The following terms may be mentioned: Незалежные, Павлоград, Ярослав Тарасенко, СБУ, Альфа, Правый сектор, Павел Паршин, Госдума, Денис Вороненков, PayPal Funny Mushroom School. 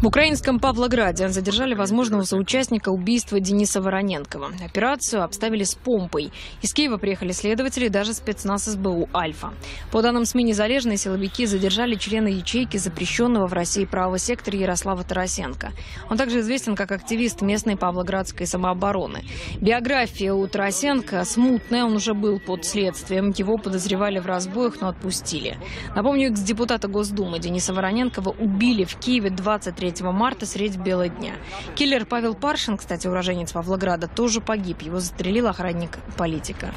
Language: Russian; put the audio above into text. В украинском Павлограде задержали возможного соучастника убийства Дениса Вороненкова. Операцию обставили с помпой. Из Киева приехали следователи, даже спецназ СБУ «Альфа». По данным СМИ «Незалежные», силовики задержали члена ячейки запрещенного в России правого сектора Ярослава Тарасенко. Он также известен как активист местной павлоградской самообороны. Биография у Тарасенко смутная, он уже был под следствием. Его подозревали в разбоях, но отпустили. Напомню, экс-депутата Госдумы Дениса Вороненкова убили в Киеве 23 марта средь бела дня. Киллер Павел Паршин, кстати, уроженец Павлограда, тоже погиб. Его застрелил охранник политика.